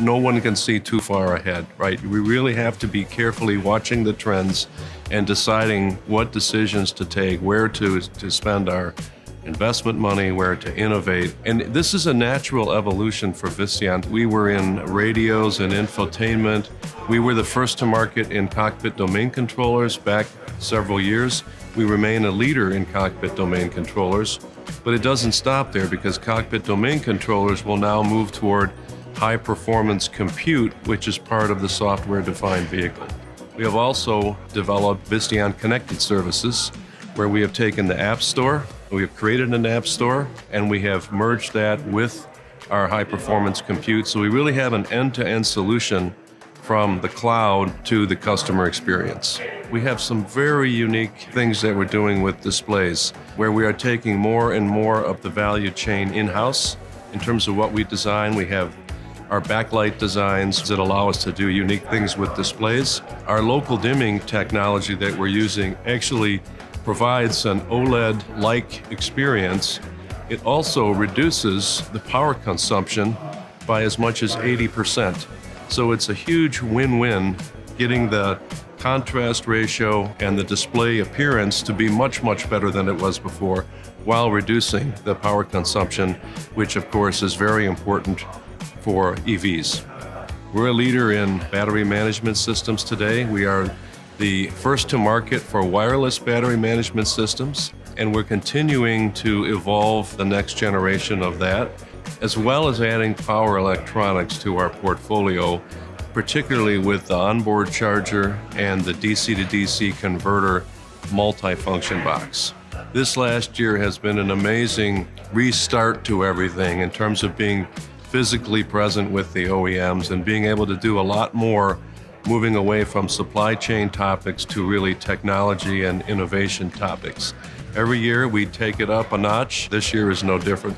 no one can see too far ahead, right? We really have to be carefully watching the trends and deciding what decisions to take, where to spend our investment money, where to innovate. And this is a natural evolution for Visteon. We were in radios and infotainment. We were the first to market in cockpit domain controllers back several years. We remain a leader in cockpit domain controllers, but it doesn't stop there, because cockpit domain controllers will now move toward high performance compute, which is part of the software-defined vehicle. We have also developed Visteon Connected Services, where we have taken the App Store, we have created an App Store, and we have merged that with our high-performance compute. So we really have an end-to-end solution from the cloud to the customer experience. We have some very unique things that we're doing with displays, where we are taking more and more of the value chain in-house. In terms of what we design, we have our backlight designs that allow us to do unique things with displays. Our local dimming technology that we're using actually provides an OLED-like experience. It also reduces the power consumption by as much as 80%. So it's a huge win-win, getting the contrast ratio and the display appearance to be much, much better than it was before, while reducing the power consumption, which of course is very important for EVs. We're a leader in battery management systems today. We are the first to market for wireless battery management systems, and we're continuing to evolve the next generation of that, as well as adding power electronics to our portfolio, particularly with the onboard charger and the DC to DC converter multifunction box. This last year has been an amazing restart to everything in terms of being physically present with the OEMs and being able to do a lot more, moving away from supply chain topics to really technology and innovation topics. Every year we take it up a notch. This year is no different.